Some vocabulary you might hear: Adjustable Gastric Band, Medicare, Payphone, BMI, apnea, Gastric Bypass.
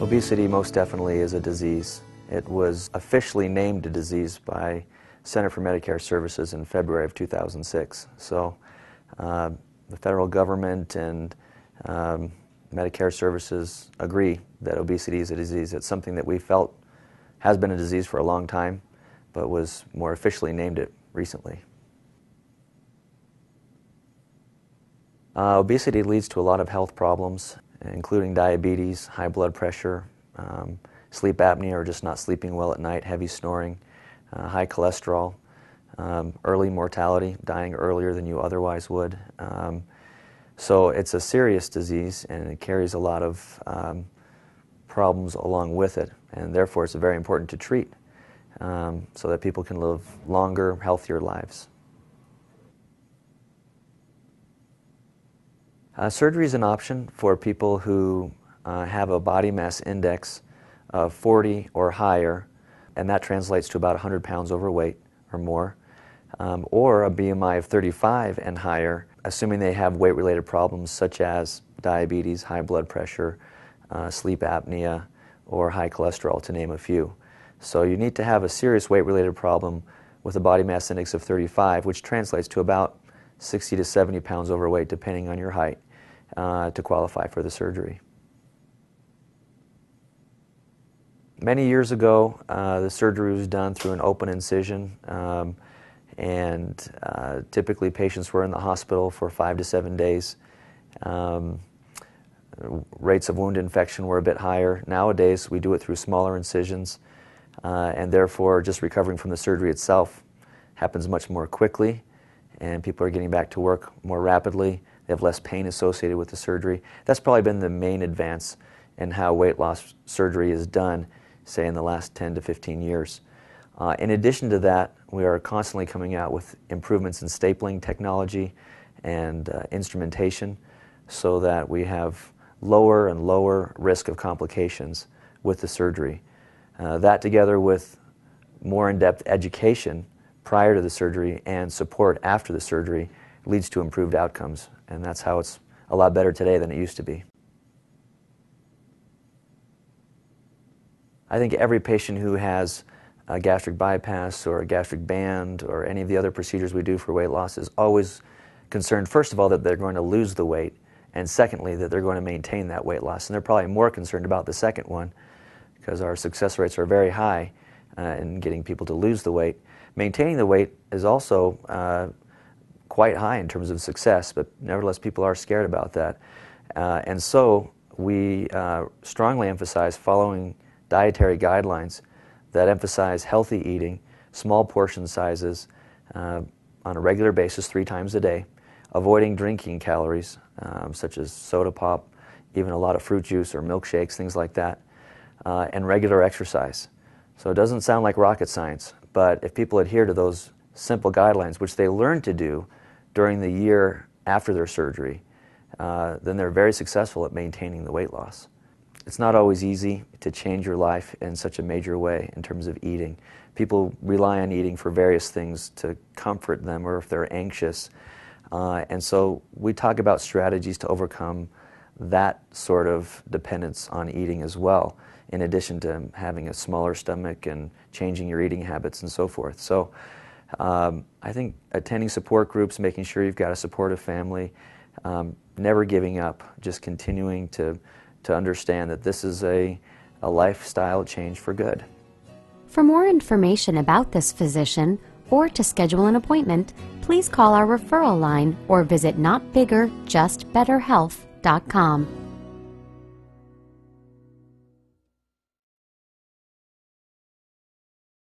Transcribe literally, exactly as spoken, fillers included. Obesity most definitely is a disease. It was officially named a disease by Center for Medicare Services in February of two thousand six. So uh, the federal government and um, Medicare Services agree that obesity is a disease. It's something that we felt has been a disease for a long time, but was more officially named it recently. Uh, obesity leads to a lot of health problems, including diabetes, high blood pressure, um, sleep apnea or just not sleeping well at night, heavy snoring, uh, high cholesterol, um, early mortality, dying earlier than you otherwise would. Um, so it's a serious disease and it carries a lot of um, problems along with it, and therefore it's very important to treat um, so that people can live longer, healthier lives. Uh, surgery is an option for people who uh, have a body mass index of forty or higher, and that translates to about one hundred pounds overweight or more, um, or a B M I of thirty-five and higher, assuming they have weight-related problems such as diabetes, high blood pressure, uh, sleep apnea, or high cholesterol, to name a few. So you need to have a serious weight-related problem with a body mass index of thirty-five, which translates to about sixty to seventy pounds overweight, depending on your height, Uh, to qualify for the surgery. Many years ago, uh, the surgery was done through an open incision, um, and uh, typically patients were in the hospital for five to seven days. Um, rates of wound infection were a bit higher. Nowadays, we do it through smaller incisions, uh, and therefore just recovering from the surgery itself happens much more quickly, and people are getting back to work more rapidly. They have less pain associated with the surgery. That's probably been the main advance in how weight loss surgery is done, say in the last ten to fifteen years. Uh, in addition to that, we are constantly coming out with improvements in stapling technology and uh, instrumentation so that we have lower and lower risk of complications with the surgery. Uh, that together with more in-depth education prior to the surgery and support after the surgery leads to improved outcomes, and that's how it's a lot better today than it used to be. I think every patient who has a gastric bypass or a gastric band or any of the other procedures we do for weight loss is always concerned, first of all, that they're going to lose the weight, and secondly, that they're going to maintain that weight loss. And they're probably more concerned about the second one because our success rates are very high uh, in getting people to lose the weight. Maintaining the weight is also uh, quite high in terms of success, but nevertheless people are scared about that. Uh, and so we uh, strongly emphasize following dietary guidelines that emphasize healthy eating, small portion sizes uh, on a regular basis three times a day, avoiding drinking calories um, such as soda pop, even a lot of fruit juice or milkshakes, things like that, uh, and regular exercise. So it doesn't sound like rocket science, but if people adhere to those simple guidelines, which they learn to do during the year after their surgery, uh, then they're very successful at maintaining the weight loss. It's not always easy to change your life in such a major way in terms of eating. People rely on eating for various things to comfort them or if they're anxious. Uh, and so we talk about strategies to overcome that sort of dependence on eating as well, in addition to having a smaller stomach and changing your eating habits and so forth. So. Um, I think attending support groups, making sure you've got a supportive family, um, never giving up, just continuing to, to understand that this is a, a lifestyle change for good. For more information about this physician or to schedule an appointment, please call our referral line or visit not bigger just better health dot com.